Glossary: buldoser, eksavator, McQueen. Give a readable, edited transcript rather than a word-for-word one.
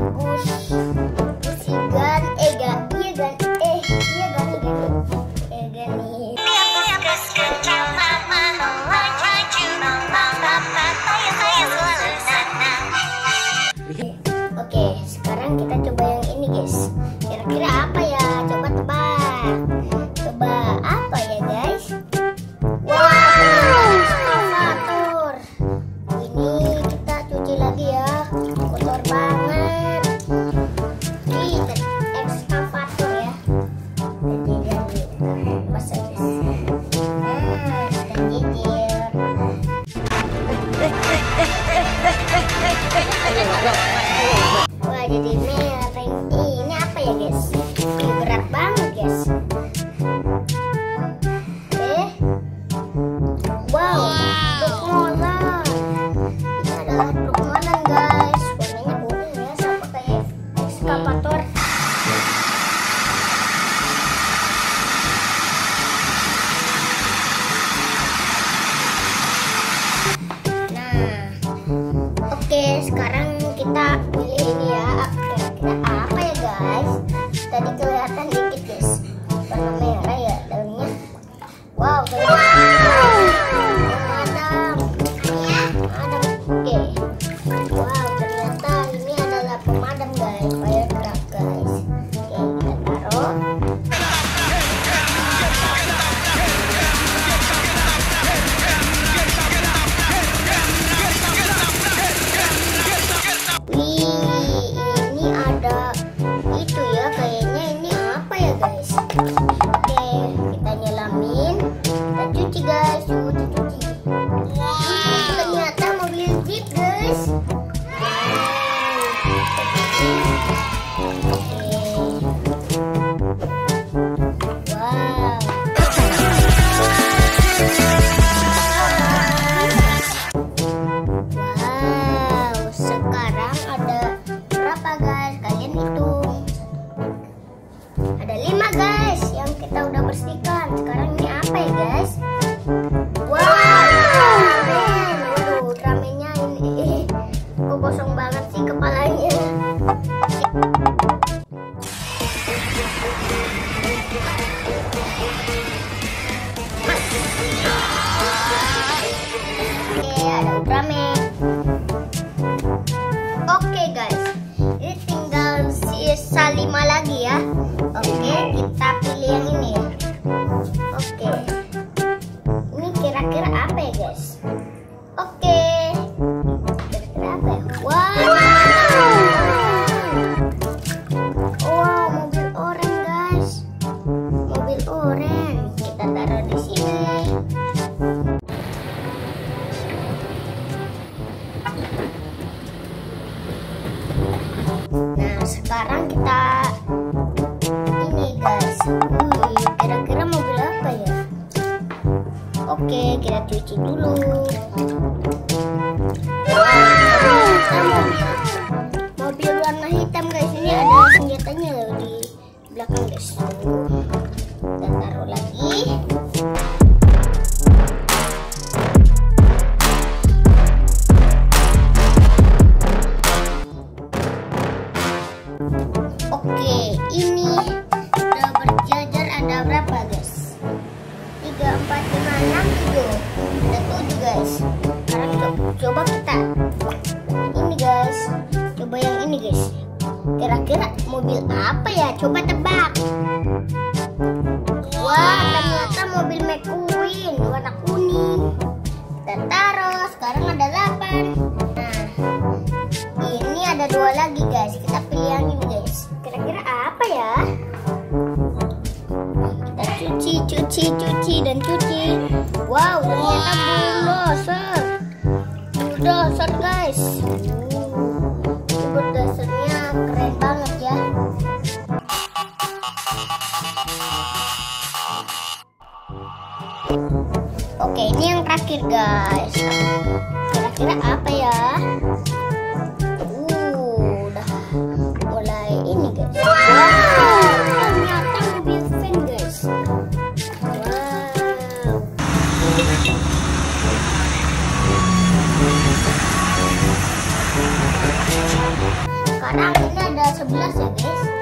bagus. Usikan iya kan. Oke, sekarang kita coba yang ini, guys. Kira-kira apa ya? Coba tebak. Coba apa ya, guys? Wow, eksavator. Ini kita cuci lagi ya. Kotor banget. Ini eksavator ya. Wah, jadi mereng. Ini apa ya, guys? Ini berat banget, guys. Wow, permohonan. Ini adalah permohonan, guys. Warnanya kuning ya, sama kayak ekskavator. Sekarang kita pilih ini ya. Kira-kira apa ya, guys? Tadi kelihatan dikit, guys. Warna merah ya dalamnya. Wow, pemadam. Oke. Wow, ternyata ini adalah pemadam, guys. Firecrack, guys. Oke, kita taruh. Oke, guys, ini tinggal sisa 5 lagi ya. Oke, kita pilih yang ini ya. Oke, ini kira-kira apa ya, guys? Oke, kira-kira apa ya? Wow, mobil oranye, guys. Mobil oranye kita taruh di sini. Nah, sekarang kita ini, guys. Kira-kira mobil apa ya? Oke, kita cuci dulu. Mobil warna hitam, guys. Ini ada senjatanya loh di belakang, guys. Kita taruh lagi. Oke, ini udah berjajar ada berapa, guys? 3, 4, 5, 6, 7. Ada 7, guys. Sekarang coba kita ini, guys. Coba yang ini, guys. Kira-kira mobil apa ya? Coba tebak. Wah, ternyata mobil McQueen warna kuning. Kita taruh. Sekarang ada 8. Nah, ini ada 2 lagi, guys. Kita pilih yang ini, guys. Kira-kira apa ya? Kita cuci. Wow, ternyata buldoser, guys. Buldosernya keren banget ya. Oke, ini yang terakhir, guys. Kira-kira apa ya? Sekarang ini 11 ya guys.